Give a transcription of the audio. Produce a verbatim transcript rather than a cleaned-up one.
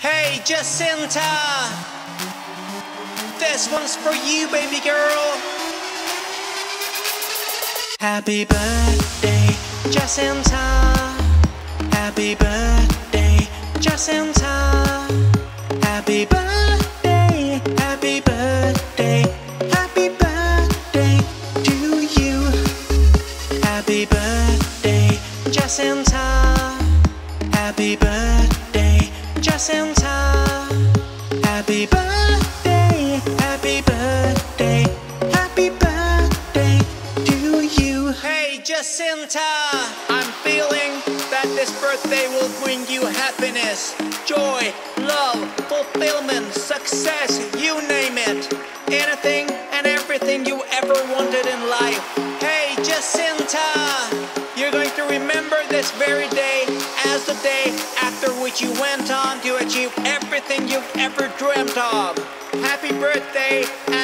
Hey, Jacinta! This one's for you, baby girl! Happy birthday, Jacinta! Happy birthday, Jacinta! Happy birthday, happy birthday, happy birthday to you! Happy birthday, Jacinta! Happy birthday, Jacinta! Happy birthday, happy birthday, happy birthday to you! Hey, Jacinta! I'm feeling that this birthday will bring you happiness, joy, love, fulfillment, success, you name it. Anything and everything you ever wanted in life. Hey, Jacinta! You're going to remember this very day as the day after which you went on to achieve everything you've ever dreamt of. Happy birthday!